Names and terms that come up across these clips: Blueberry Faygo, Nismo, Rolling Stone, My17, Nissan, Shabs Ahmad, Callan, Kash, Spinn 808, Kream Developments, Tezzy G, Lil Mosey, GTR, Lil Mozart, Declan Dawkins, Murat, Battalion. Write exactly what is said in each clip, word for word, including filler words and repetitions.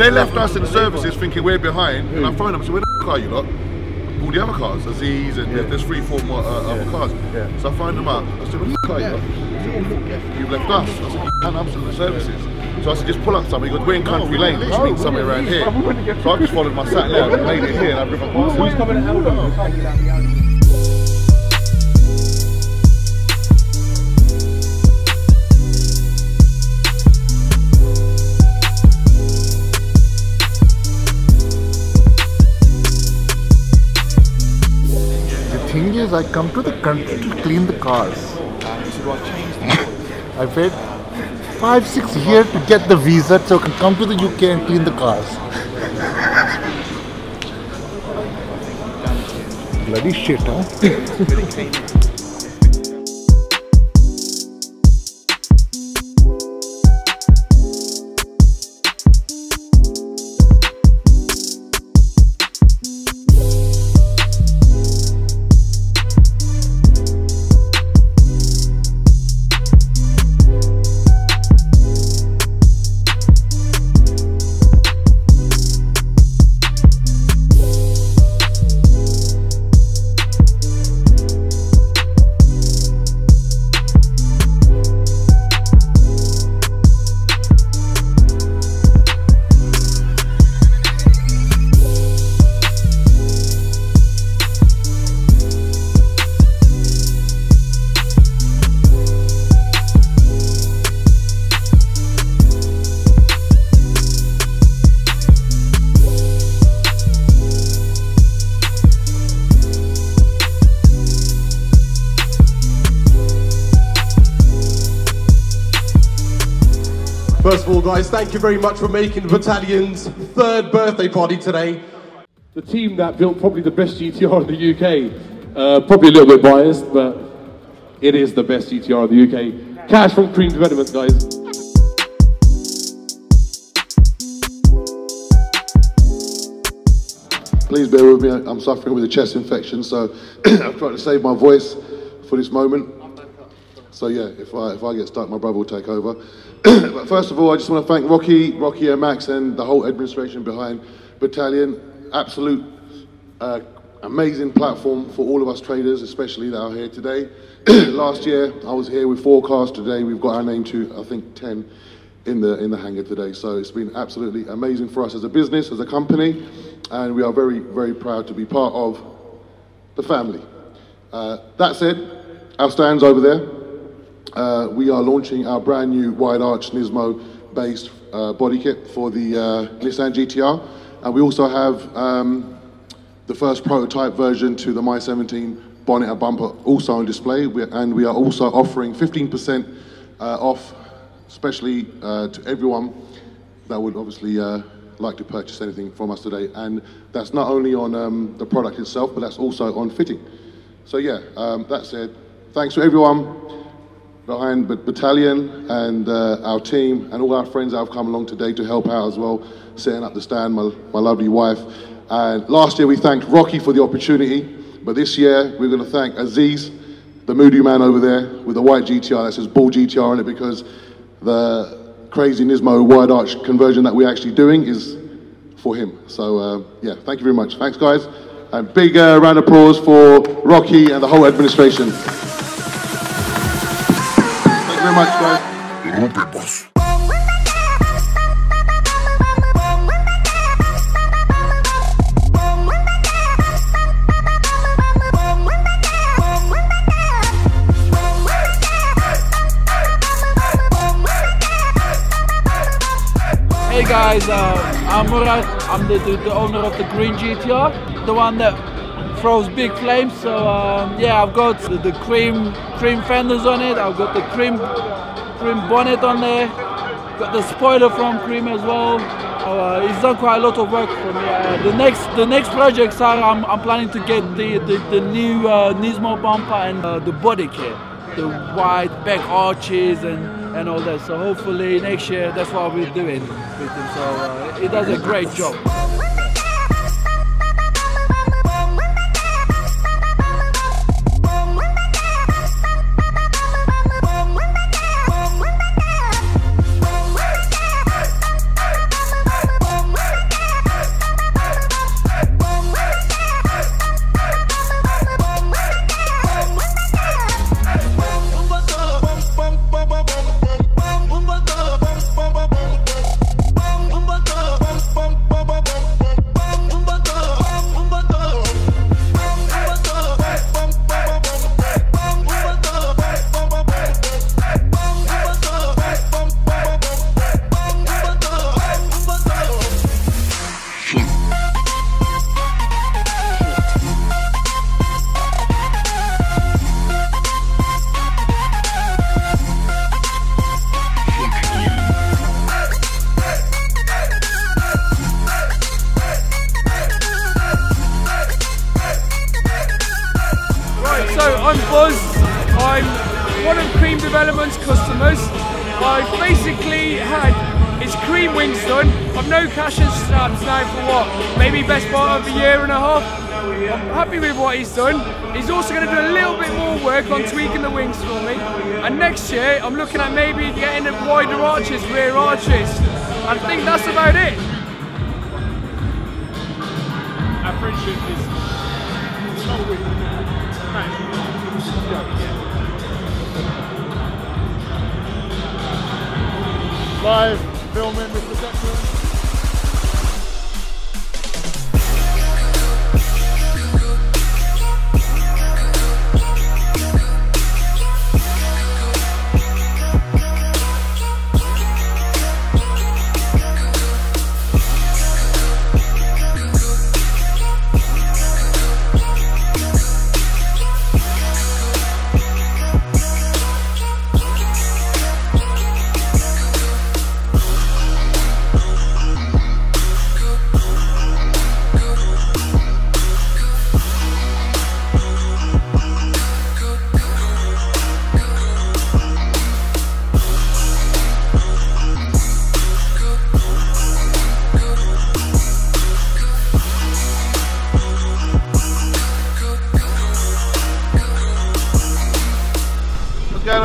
They left us in the services thinking we're behind, mm. and I phoned them and said, where the f are you lot? All the other cars, Aziz and yeah. there's three, four more uh, yeah. other cars. Yeah. So I phoned them up, I said, where the f are you lot? Said, you've left us. I said, and I'm still in the services. So I said, just pull up somewhere, because we're in country lane, which means somewhere around here. So I just followed my sat nav and made it here and I've driven past it. Thing is, I come to the country to clean the cars. I wait five, six years to get the visa so I can come to the U K and clean the cars. Bloody shit, huh? First of all, guys, thank you very much for making the Battalion's third birthday party today. The team that built probably the best G T R in the U K, uh, probably a little bit biased, but it is the best G T R in the U K. Kash from Kream Developments, guys. Please bear with me, I'm suffering with a chest infection, so I've tried to save my voice for this moment. So yeah, if I, if I get stuck, my brother will take over. But first of all, I just want to thank Rocky, Rocky and Max and the whole administration behind Battalion. Absolute uh, amazing platform for all of us traders, especially that are here today. Last year, I was here with four cars. Today, we've got our name to, I think, ten in the, in the hangar today. So it's been absolutely amazing for us as a business, as a company, and we are very, very proud to be part of the family. Uh, that said, our stand's over there. Uh, we are launching our brand new wide arch Nismo based uh, body kit for the uh, Nissan G T R, and we also have um, the first prototype version to the My seventeen bonnet and bumper also on display, we, and we are also offering fifteen percent uh, off, especially uh, to everyone that would obviously uh, like to purchase anything from us today, and that's not only on um, the product itself, but that's also on fitting. So yeah, um, that said, thanks to everyone behind the Battalion and uh, our team and all our friends that have come along today to help out as well, setting up the stand, my, my lovely wife. And last year we thanked Rocky for the opportunity, but this year we're going to thank Aziz, the moody man over there with the white G T R that says Ball G T R on it, because the crazy Nismo wide arch conversion that we're actually doing is for him. So uh, yeah, thank you very much. Thanks guys, and big uh, round of applause for Rocky and the whole administration. Thank you very much, guys. Hey guys, uh, I'm Murat. I'm the, the, the owner of the green G T R, the one that throws big flames. So um, yeah, I've got the, the cream cream fenders on it. I've got the cream cream bonnet on there. Got the spoiler from Cream as well. Uh, it's done quite a lot of work for me. Uh, the next the next projects are I'm, I'm planning to get the the, the new uh, Nismo bumper and uh, the body kit, the wide back arches and and all that. So hopefully next year that's what we're doing with them. So uh, it does a great job. I'm Buzz, I'm one of Kream Developments customers. I've basically had, it's Kream wings done. I've known Kash and Shabs now for what, maybe best part of a year and a half. I'm happy with what he's done. He's also going to do a little bit more work on tweaking the wings for me. And next year I'm looking at maybe getting a wider arches, rear arches. I think that's about it. I appreciate this. It's not with me. Live filming with the Declan.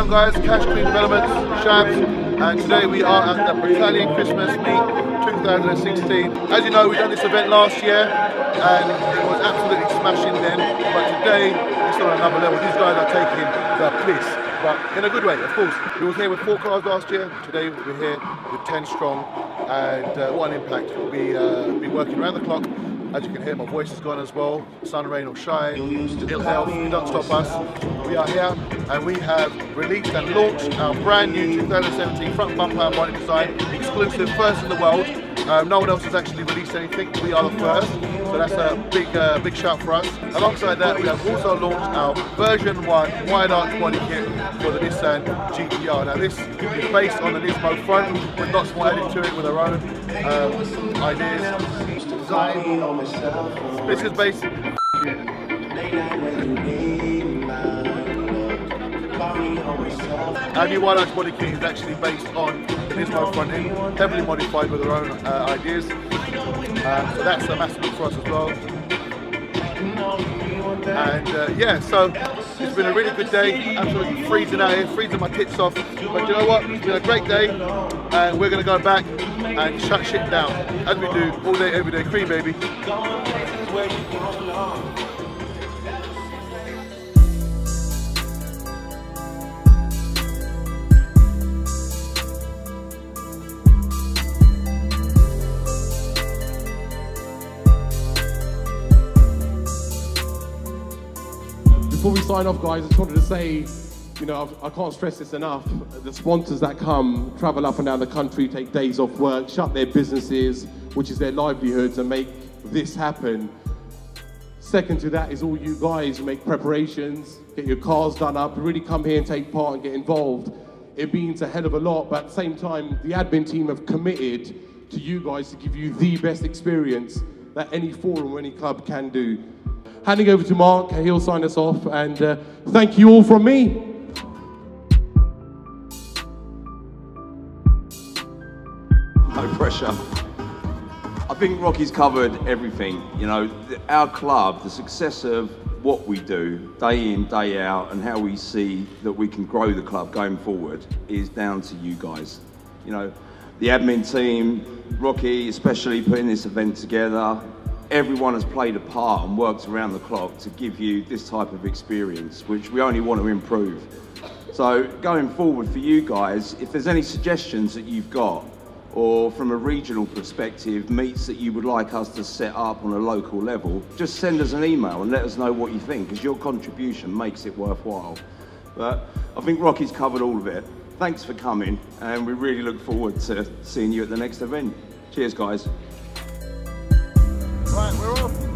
Guys, Kash Kream Developments, Shabs, and today we are at the Battalion Christmas Meet twenty sixteen. As you know, we done this event last year and it was absolutely smashing then, but today it's on another level. These guys are taking the piss, but in a good way, of course. We were here with four cars last year, today we're here with ten strong, and uh, what an impact. We'll be, uh, be working around the clock. As you can hear, my voice is gone as well. Sun, rain or shine, ill health, you don't stop us. We are here and we have released and launched our brand new twenty seventeen front bumper and bonnet design, exclusive, first in the world. Um, no one else has actually released anything. We are the first, so that's a big, uh, big shout for us. Alongside that, we have also launched our version one wide arch body kit for the Nissan G T R. Now this is based on the Nismo front, with lots more added to it with our own um, ideas. This is based. Our new wide arch body kit is actually based on the Nismo front end, heavily modified with our own uh, ideas. Uh, so that's a massive look for us as well. And uh, yeah, so it's been a really good day. Absolutely freezing out here, freezing my tits off. But you know what? It's been a great day, and we're gonna go back and shut shit down, as we do all day, every day. Kream, baby. Before we sign off, guys, I just wanted to say, you know, I can't stress this enough. The sponsors that come, travel up and down the country, take days off work, shut their businesses, which is their livelihoods, and make this happen. Second to that is all you guys who make preparations, get your cars done up, really come here and take part and get involved. It means a hell of a lot, but at the same time, the admin team have committed to you guys to give you the best experience that any forum or any club can do. Handing over to Mark, he'll sign us off, and uh, thank you all from me. No pressure. I think Rocky's covered everything. You know, our club, the success of what we do day in, day out, and how we see that we can grow the club going forward is down to you guys. You know, the admin team, Rocky especially putting this event together. Everyone has played a part and worked around the clock to give you this type of experience, which we only want to improve. So going forward for you guys, if there's any suggestions that you've got, or from a regional perspective, meets that you would like us to set up on a local level, just send us an email and let us know what you think, because your contribution makes it worthwhile. But I think Rocky's covered all of it. Thanks for coming, and we really look forward to seeing you at the next event. Cheers, guys. Right, we're off.